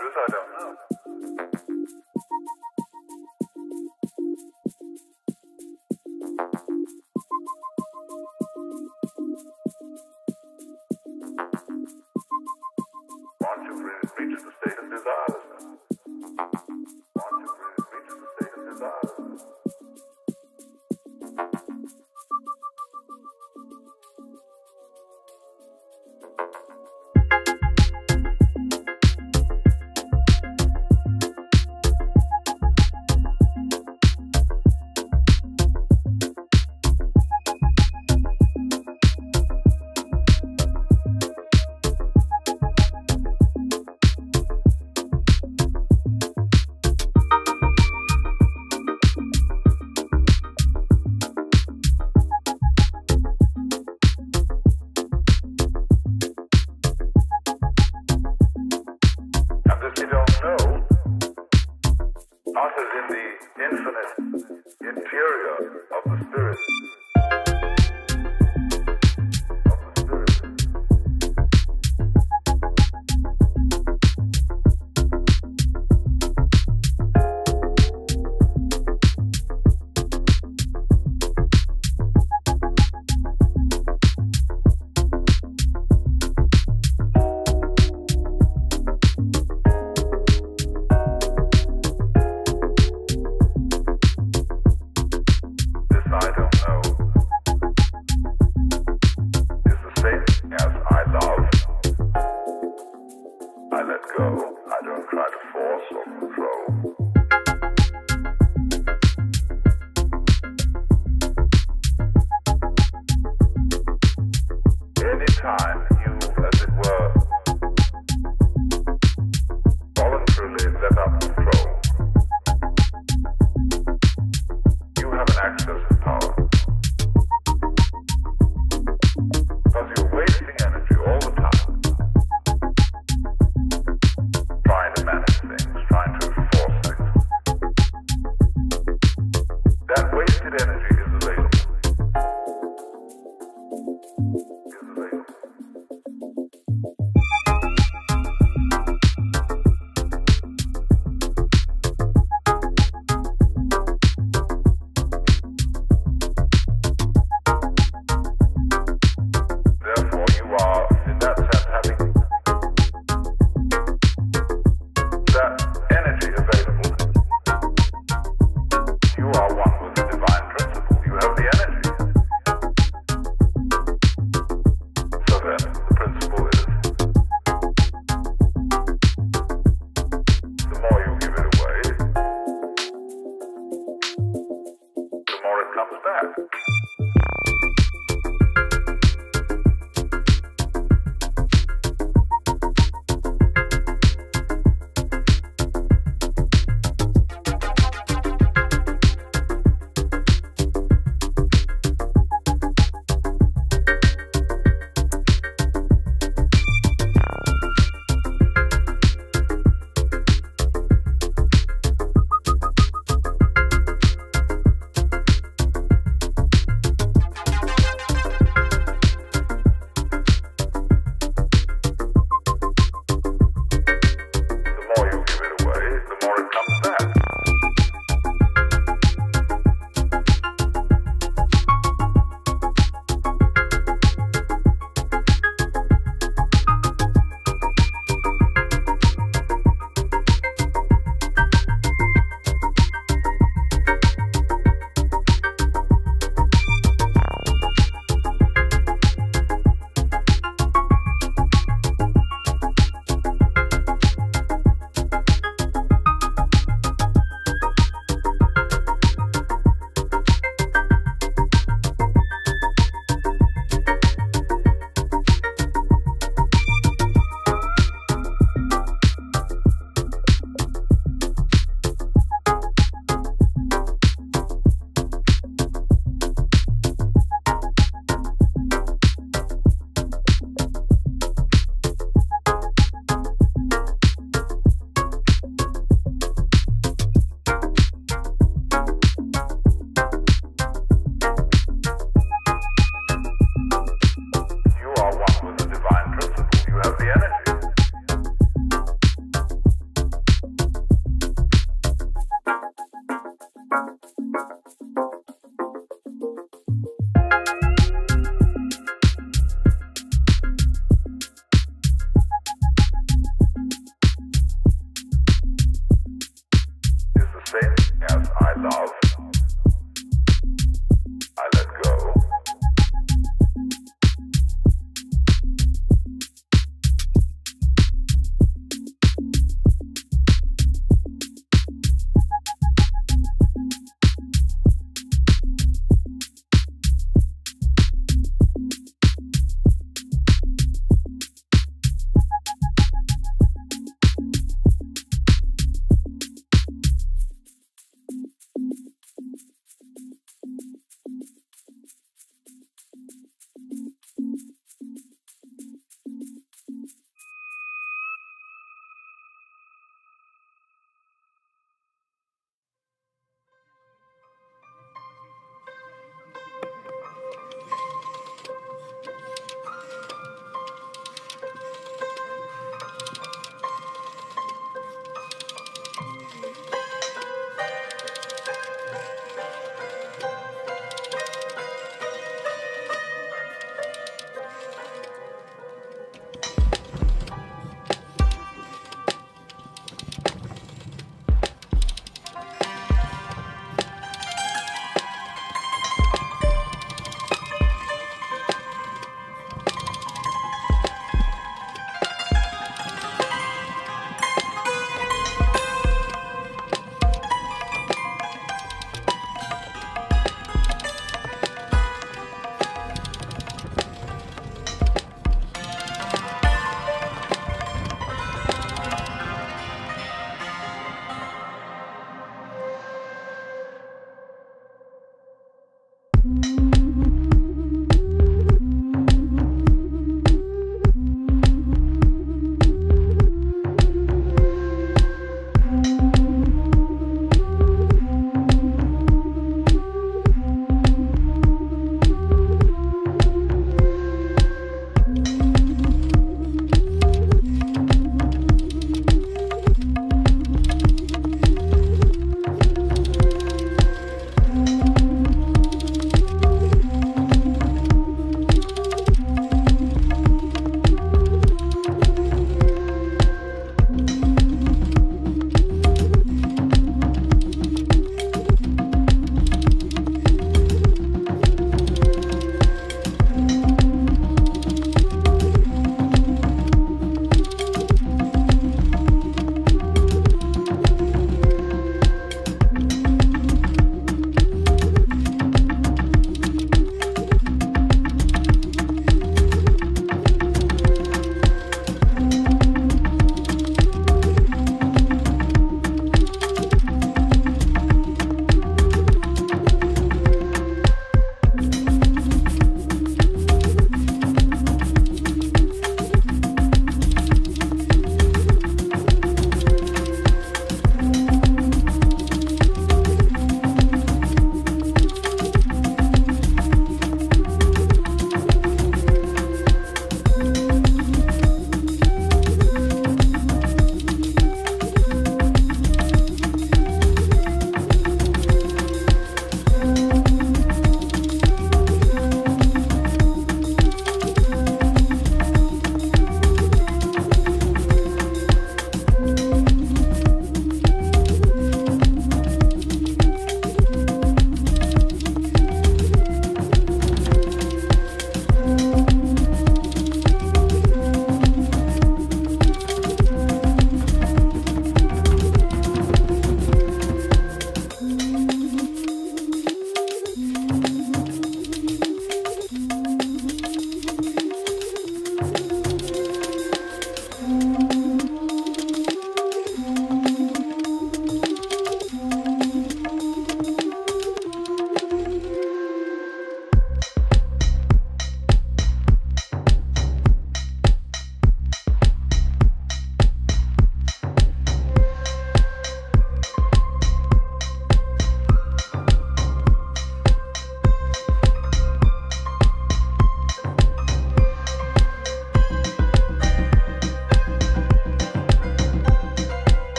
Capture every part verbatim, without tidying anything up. Energy is available. Is available.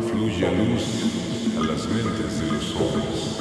afluye luz a las mentes de los hombres.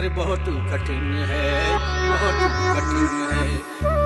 अरे बहुत कठिन है, बहुत कठिन है।